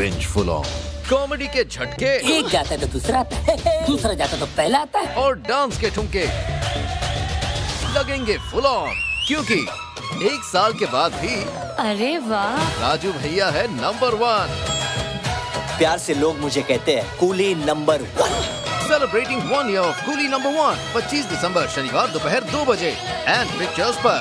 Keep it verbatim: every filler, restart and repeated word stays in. Revengeful on. Comedy के झटके, एक जाता तो दूसरा आता, दूसरा जाता तो पहला आता है, और डांस के ठुमके लगेंगे फुल ऑन, क्योंकि एक साल के बाद भी अरे वाह राजू भैया है नंबर वन। प्यार से लोग मुझे कहते हैं Coolie number one. Celebrating one year of Coolie number one, पच्चीस दिसंबर शनिवार दोपहर दो बजे एंड पिक्चर्स पर।